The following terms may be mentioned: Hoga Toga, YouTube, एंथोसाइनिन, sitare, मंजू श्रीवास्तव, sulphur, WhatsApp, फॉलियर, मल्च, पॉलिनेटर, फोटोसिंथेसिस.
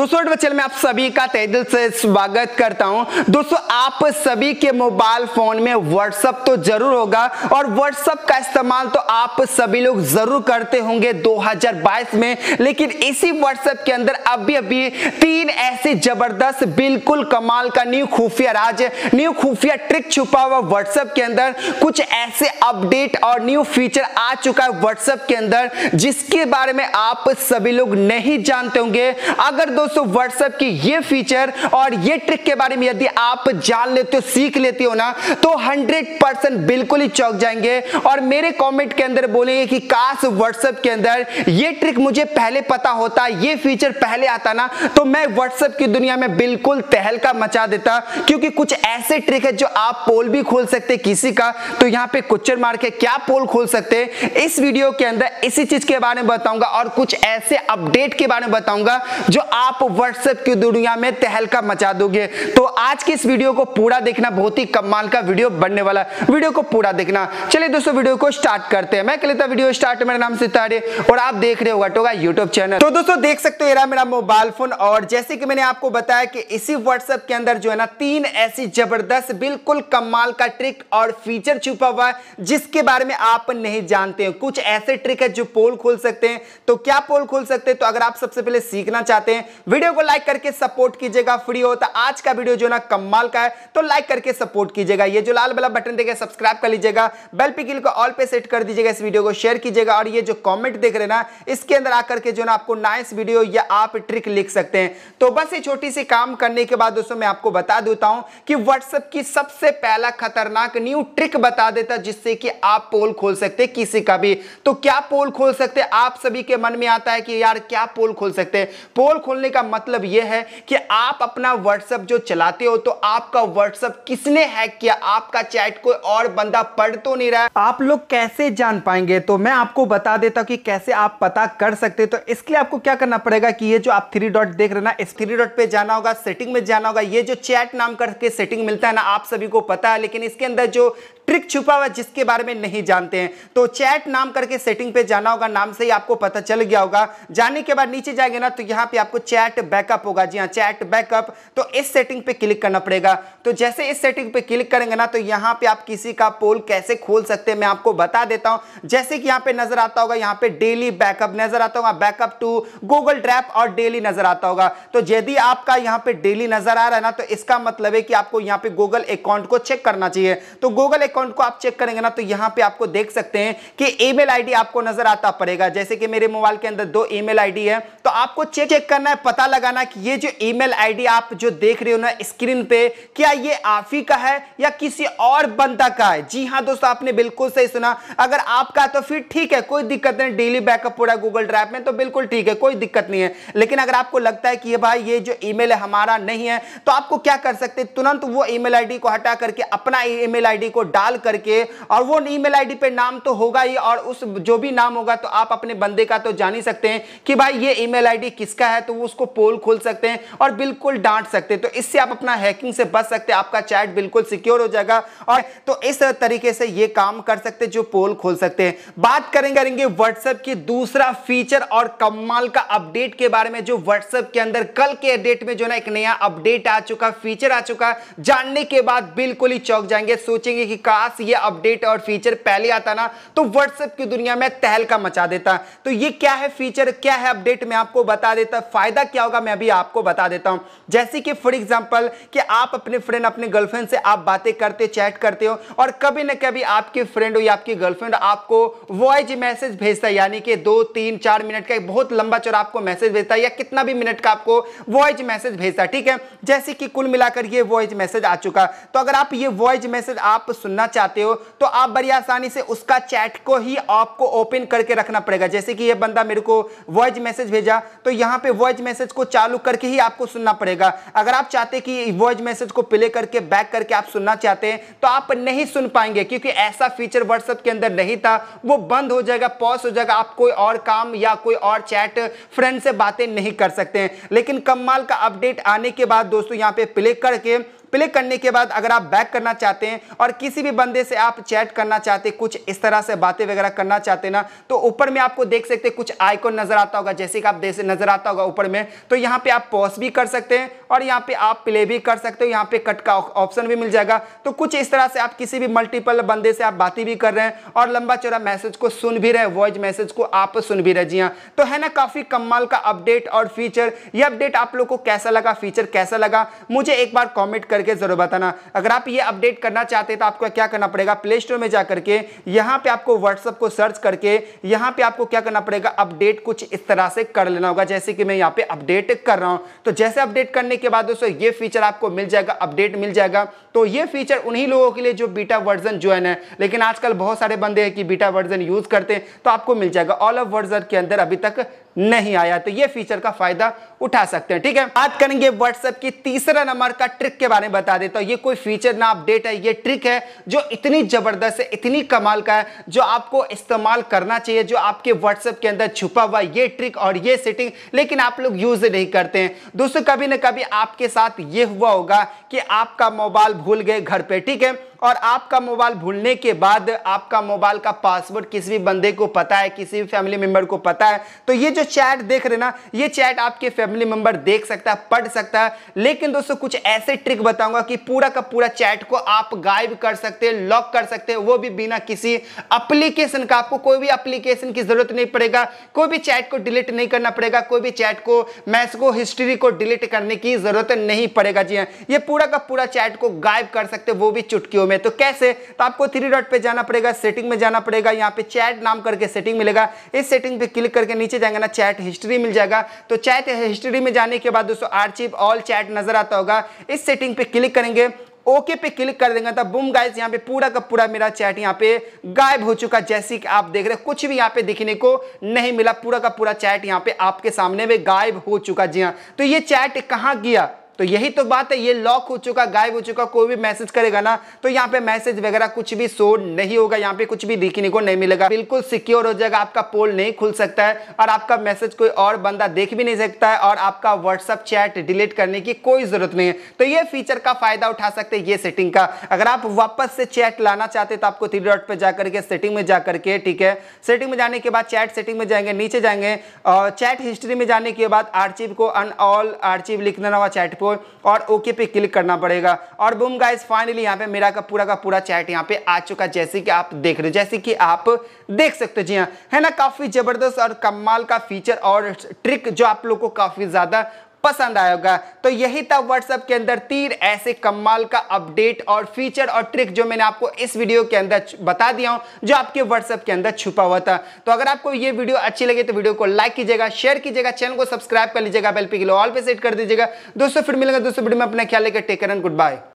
दोस्तों चैनल में आप सभी का तहे दिल से स्वागत करता हूं। दोस्तों आप सभी के मोबाइल फोन में WhatsApp तो जरूर होगा और WhatsApp का इस्तेमाल तो आप सभी लोग जरूर करते होंगे 2022 में। लेकिन इसी WhatsApp के अंदर अभी तीन ऐसे जबरदस्त बिल्कुल कमाल का न्यू खुफिया राज, न्यू खुफिया ट्रिक छुपा हुआ WhatsApp के अंदर। कुछ ऐसे अपडेट और न्यू फीचर आ चुका है WhatsApp के अंदर जिसके बारे में आप सभी लोग नहीं जानते होंगे। अगर दोस्तों WhatsApp की ये फीचर और ये ट्रिक के बारे में यदि आप जान लेते हो, सीख लेते हो ना, तो 100% बिल्कुल ही चौंक जाएंगे और मेरे कमेंट के अंदर बोलेंगे कि काश WhatsApp के अंदर ये ट्रिक मुझे पहले पता होता, ये फीचर पहले आता ना, तो मैं WhatsApp की दुनिया में बिल्कुल तहलका मचा देता। क्योंकि कुछ ऐसे ट्रिक है जो आप पोल भी खोल सकते किसी का, तो यहाँ पे क्वेश्चन मार्क है, क्या पोल खोल सकते। इस वीडियो के अंदर इसी चीज के बारे में बताऊंगा और कुछ ऐसे अपडेट के बारे में बताऊंगा जो आप WhatsApp की दुनिया में तहलका मचा दोगे। तो आज की इस वीडियो को पूरा देखना, बहुत ही कमाल का वीडियो बनने वाला, वीडियो को पूरा देखना। चलिए दोस्तों वीडियो को स्टार्ट करते हैं। मैं कहता हूं वीडियो स्टार्ट। मेरा नाम सितारे और आप देख रहे हो टोगा YouTube चैनल। तो दोस्तों देख सकते हो ये रहा मेरा मोबाइल फोन और जैसे कि मैंने आपको बताया कि इसी WhatsApp के अंदर जो है ना तीन ऐसी जबरदस्त बिल्कुल कमाल का ट्रिक और फीचर छुपा हुआ है जिसके बारे में आप नहीं जानते हो। कुछ ऐसे ट्रिक है जो पोल खोल सकते हैं। तो क्या पोल खोल सकते हैं, तो अगर आप सबसे पहले सीखना चाहते हैं वीडियो को लाइक करके सपोर्ट कीजिएगा। फ्री होता आज का वीडियो जो ना कमाल का है, तो लाइक करके सपोर्ट कीजिएगा। ये जो लाल वाला बटन देगा सब्सक्राइब कर लीजिएगा, बेल पे क्लिक को ऑल पे सेट कर दीजिएगा, इस वीडियो को शेयर कीजिएगा। और ये जो कमेंट देख रहे ना, इसके अंदर आकर के जो ना आपको नाइस वीडियो या आप ट्रिक लिख सकते हैं। तो बस ये छोटी सी काम करने के बाद दोस्तों मैं आपको बता देता हूं कि WhatsApp की सबसे पहला खतरनाक न्यू ट्रिक बता देता जिससे कि आप पोल खोल सकते किसी का भी। तो क्या पोल खोल सकते, आप सभी के मन में आता है कि यार क्या पोल खोल सकते। पोल खोलने का मतलब यह है कि आप अपना WhatsApp जो चलाते हो तो आपका WhatsApp किसने हैक किया, आपका चैट कोई और बंदा पढ़ तो नहीं रहा है, आप लोग कैसे जान पाएंगे। तो मैं आपको बता देता हूं कि कैसे आप पता कर सकते। तो इसके लिए आपको क्या करना पड़ेगा कि ये जो आप थ्री डॉट देख रहे ना, इस थ्री डॉट पे जाना होगा, सेटिंग में जाना होगा। ये जो चैट नाम करके सेटिंग मिलता है ना, आप सभी को पता है, लेकिन इसके अंदर जो ट्रिक छुपा हुआ जिसके बारे में नहीं जानते हैं। तो चैट नाम करके सेटिंग पे जाना होगा, नाम से ही आपको पता चल गया होगा। जाने के बाद नीचे जाएंगे ना तो यहाँ पे आपको चैट बैकअप होगा। जी हाँ, चैट बैकअप, तो इस सेटिंग पे क्लिक करना पड़ेगा। तो जैसे इस सेटिंग पे क्लिक करेंगे ना तो यहाँ पे आप किसी का पोल कैसे खोल सकते हैं मैं आपको बता देता हूँ। जैसे कि यहाँ पे नजर आता होगा, यहाँ पे डेली बैकअप नजर आता होगा, बैकअप टू गूगल ड्राइव और डेली नजर आता होगा। तो यदि आपका यहाँ पे डेली नजर आ रहा है ना, तो इसका मतलब है कि आपको यहाँ पे गूगल अकाउंट को चेक करना चाहिए। तो गूगल अकाउंट को आप चेक करेंगे ना तो यहाँ पे आपको देख सकते हैं कि ईमेल आईडी आपको नजर आता पड़ेगा। जैसे कि मेरे मोबाइल के अंदर दो ईमेल आईडी है, तो आपको चेक करना है, पता लगाना कि ये जो ईमेल आईडी आप जो देख रहे हो ना स्क्रीन पे, क्या ये आप ही का है या किसी और बंदा का है। जी हाँ दोस्तों, आपने बिल्कुल सही सुना। अगर आपका तो फिर ठीक है, कोई दिक्कत नहीं, डेली बैकअप पूरा गूगल ड्राइव में तो बिल्कुल ठीक है, कोई दिक्कत नहीं है। लेकिन अगर आपको लगता है कि ये भाई ये जो ईमेल है हमारा नहीं है, तो आपको क्या कर सकते, तुरंत वो ईमेल आईडी को हटा करके अपना ईमेल आईडी को डाल करके, और वो ईमेल आईडी पे नाम तो होगा ही, और उस जो भी नाम होगा तो आप अपने बंदे का तो जान ही सकते हैं कि भाई ये ईमेल आईडी किसका है। तो वो उसको पोल खोल सकते हैं और बिल्कुल डांट सकते हैं। तो इससे आप अपना हैकिंग से बच सकते हैं, आपका चैट बिल्कुल सिक्योर हो जाएगा। और तो इस तरीके से ये काम कर सकते हैं जो पोल खोल सकते हैं। बात करेंगे WhatsApp की दूसरा फीचर और कमाल का अपडेट के बारे में जो WhatsApp के अंदर कल के डेट में जो ना एक नया अपडेट आ चुका, फीचर आ चुका। जानने के बाद बिल्कुल ही चौंक जाएंगे, सोचेंगे कि काश ये अपडेट और फीचर पहले आता ना तो WhatsApp की दुनिया में तहलका मचा देता। तो ये क्या है फीचर, क्या है अपडेट, मैं आपको बता देता। फायदा क्या होगा मैं अभी आपको बता देता हूं। जैसे कि फॉर एग्जांपल कि आप अपने फ्रेंड, अपने गर्लफ्रेंड से आप बातें करते, चैट करते हो, और कभी ना कभी आपके फ्रेंड हो या आपकी गर्लफ्रेंड आपको वॉइस मैसेज भेजता है, यानी कि 2, 3, 4 मिनट का एक बहुत लंबा चौड़ा आपको मैसेज भेजता है, या कितना भी मिनट का आपको वॉइस मैसेज भेजता है, ठीक है। जैसे कि कुल मिलाकर ये वॉइस मैसेज आ चुका। तो अगर आप ये वॉइस मैसेज आप सुनना चाहते हो तो आप बड़ी आसानी से उसका चैट को ही आपको ओपन करके रखना पड़ेगा। जैसे कि ये बंदा मेरे को वॉइस मैसेज भेजा, तो यहाँ पे वॉइस मैसेज को चालू करके ही आपको सुनना पड़ेगा। अगर आप चाहते कि वॉइस मैसेज को प्ले करके बैक करके आप सुनना चाहते हैं तो आप नहीं सुन पाएंगे, क्योंकि ऐसा फीचर WhatsApp के अंदर नहीं था। वो बंद हो जाएगा, पॉज हो जाएगा, आप कोई और काम या कोई और चैट फ्रेंड से बातें नहीं कर सकते हैं। लेकिन कमाल का अपडेट आने के बाद दोस्तों यहाँ पे प्ले करके प्ले करने के बाद अगर आप बैक करना चाहते हैं और किसी भी बंदे से आप चैट करना चाहते हैं, कुछ इस तरह से बातें वगैरह करना चाहते हैं ना, तो ऊपर में आपको देख सकते हैं कुछ आइकॉन नजर आता होगा, जैसे कि आप देख नजर आता होगा ऊपर में, तो यहाँ पे आप पॉज भी कर सकते हैं और यहाँ पे आप प्ले भी कर सकते हो, यहाँ पे कट का ऑप्शन भी मिल जाएगा। तो कुछ इस तरह से आप किसी भी मल्टीपल बंदे से आप बातें भी कर रहे हैं और लंबा चौड़ा मैसेज को सुन भी रहे, वॉइस मैसेज को आप सुन भी रहे। जी हाँ, तो है ना काफी कमाल का अपडेट और फीचर। ये अपडेट आप लोग को कैसा लगा, फीचर कैसा लगा, मुझे एक बार कमेंट करके जरूर बताना। अगर आप ये अपडेट करना चाहते हैं तो आपको क्या करना पड़ेगा, प्ले स्टोर में जाकर के यहाँ पे आपको व्हाट्सएप को सर्च करके यहाँ पे आपको क्या करना पड़ेगा, अपडेट कुछ इस तरह से कर लेना होगा, जैसे कि मैं यहाँ पे अपडेट कर रहा हूं। तो जैसे अपडेट करने के बाद दोस्तों ये फीचर आपको मिल जाएगा, अपडेट मिल जाएगा। तो ये फीचर उन्हीं लोगों के लिए जो बीटा वर्जन ज्वाइन है, लेकिन आजकल बहुत सारे बंदे हैं कि बीटा वर्जन यूज करते हैं, तो आपको मिल जाएगा। ऑल ऑफ वर्जन के अंदर अभी तक नहीं आया, तो ये फीचर का फायदा उठा सकते हैं। ठीक है, बात करेंगे व्हाट्सएप की तीसरा नंबर का ट्रिक के बारे में, बता देता हूं ये कोई फीचर ना अपडेट है, ये ट्रिक है जो इतनी जबरदस्त है, इतनी कमाल का है, जो आपको इस्तेमाल करना चाहिए, जो आपके व्हाट्सएप के अंदर छुपा हुआ ये ट्रिक और ये सेटिंग, लेकिन आप लोग यूज नहीं करते हैं। दोस्तों कभी ना कभी आपके साथ ये हुआ होगा कि आपका मोबाइल भूल गए घर पे, ठीक है, और आपका मोबाइल भूलने के बाद आपका मोबाइल का पासवर्ड किसी भी बंदे को पता है, किसी भी फैमिली मेंबर को पता है, तो ये जो चैट देख रहे ना, ये चैट आपके फैमिली मेंबर देख सकता है, पढ़ सकता है। लेकिन दोस्तों कुछ ऐसे ट्रिक बताऊंगा कि पूरा का पूरा चैट को आप गायब कर सकते हैं, लॉक कर सकते हैं, वो भी बिना किसी एप्लीकेशन का। आपको कोई भी एप्लीकेशन की जरूरत नहीं पड़ेगा, कोई भी चैट को डिलीट नहीं करना पड़ेगा, कोई भी चैट को, मैसेज को, हिस्ट्री को डिलीट करने की जरूरत नहीं पड़ेगा। जी हाँ, ये पूरा का पूरा चैट को गायब कर सकते हैं, वो भी चुटकियों। तो कैसे, तो आपको थ्री डॉट पे जाना पड़ेगा, सेटिंग में जाना पड़ेगा, यहाँ पे चैट नाम करके सेटिंग मिलेगा, इस सेटिंग पे क्लिक करके नीचे जाएंगे ना चैट हिस्ट्री मिल जाएगा। तो चैट हिस्ट्री में जाने के बाद दोस्तों आर्चिव ऑल चैट नजर आता होगा, इस सेटिंग पे क्लिक करेंगे, ओके पे क्लिक कर देंगे, तब बूम गाइस यहाँ पे पूरा का पूरा मेरा चैट यहाँ पे गायब हो चुका। जैसे कि आप देख रहे हैं कुछ भी यहाँ पे दिखने को नहीं मिला, पूरा का पूरा चैट यहाँ पे आपके सामने में गायब हो चुका। जी हाँ, तो ये चैट कहाँ गया, तो यही तो बात है, ये लॉक हो चुका, गायब हो चुका। कोई भी मैसेज करेगा ना तो यहाँ पे मैसेज वगैरह कुछ भी शो नहीं होगा, यहाँ पे कुछ भी दिखने को नहीं मिलेगा, बिल्कुल सिक्योर हो जाएगा। आपका पोल नहीं खुल सकता है और आपका मैसेज कोई और बंदा देख भी नहीं सकता है, और आपका व्हाट्सएप चैट डिलीट करने की कोई जरूरत नहीं है। तो ये फीचर का फायदा उठा सकते हैं, ये सेटिंग का। अगर आप वापस से चैट लाना चाहते तो आपको थ्री डॉट पर जाकर के सेटिंग में जाकर के, ठीक है, सेटिंग में जाने के बाद चैट सेटिंग में जाएंगे, नीचे जाएंगे और चैट हिस्ट्री में जाने के बाद आर्चिव को अनऑल आर्चिव लिख देना होगा चैट को और ओके पे क्लिक करना पड़ेगा। और बूम गाइस फाइनली यहाँ पे मेरा का पूरा चैट यहाँ पे आ चुका, जैसे कि आप देख रहे हो, जैसे कि आप देख सकते हो। जी हाँ, है ना काफी जबरदस्त और कमाल का फीचर और ट्रिक जो आप लोगों को काफी ज्यादा पसंद आया होगा। तो यही था व्हाट्सएप के अंदर 3 ऐसे कमाल का अपडेट और फीचर और ट्रिक जो मैंने आपको इस वीडियो के अंदर बता दिया हूं, जो आपके व्हाट्सएप के अंदर छुपा हुआ था। तो अगर आपको ये वीडियो अच्छी लगे तो वीडियो को लाइक कीजिएगा, शेयर कीजिएगा, चैनल को सब्सक्राइब कर लीजिएगा, बेल पे क्लिक ऑल पे सेट कर दीजिएगा। दोस्तों फिर मिलेंगे दोस्तों वीडियो में, अपना ख्याल लेकर take care and good bye.